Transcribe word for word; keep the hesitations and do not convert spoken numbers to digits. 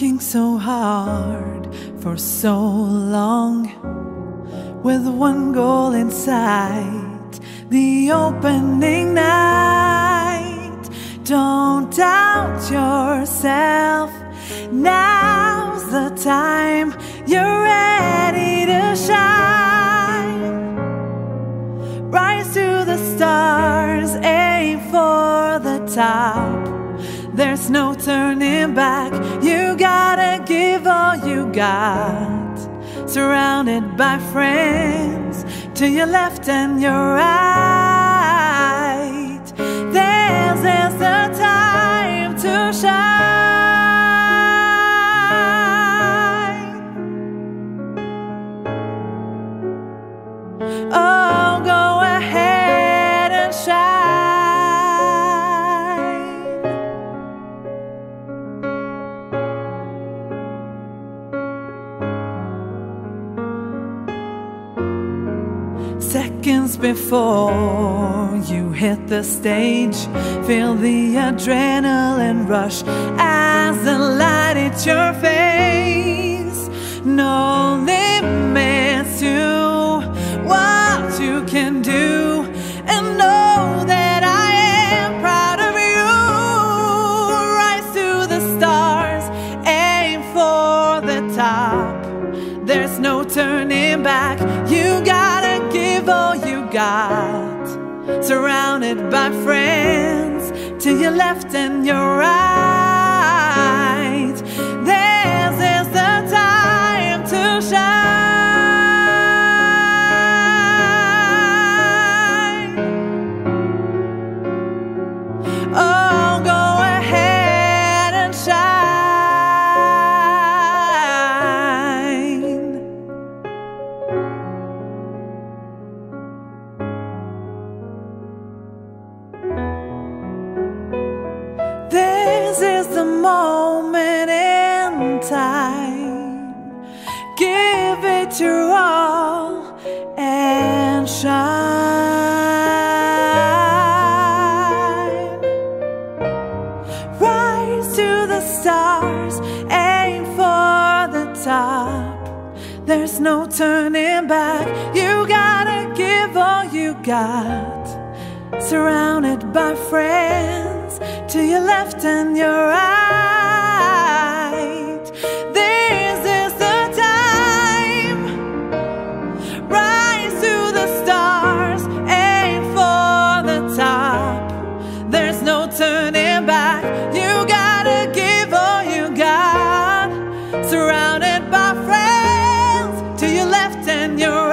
working so hard for so long, with one goal in sight, the opening night. Don't doubt yourself, now's the time, you're ready to shine. Rise to the stars, aim for the top. There's no turning back, you gotta give all you got. Surrounded by friends, to your left and your right. This is the time to shine. Oh, go ahead and shine. Seconds before you hit the stage, feel the adrenaline rush as the light hits your face. No limits to what you can do, and know that I am proud of you. Rise to the stars, aim for the top. There's no turning back, you gotta all you got. Surrounded by friends, to your left and your right. This is the time to shine. Oh, go ahead and shine. This is the moment in time, give it your all and shine. Rise to the stars, aim for the top. There's no turning back, you gotta give all you got. Surrounded by friends, to your left and your right. This is the time. Rise to the stars, aim for the top. There's no turning back, you gotta give all you got. Surrounded by friends, to your left and your right.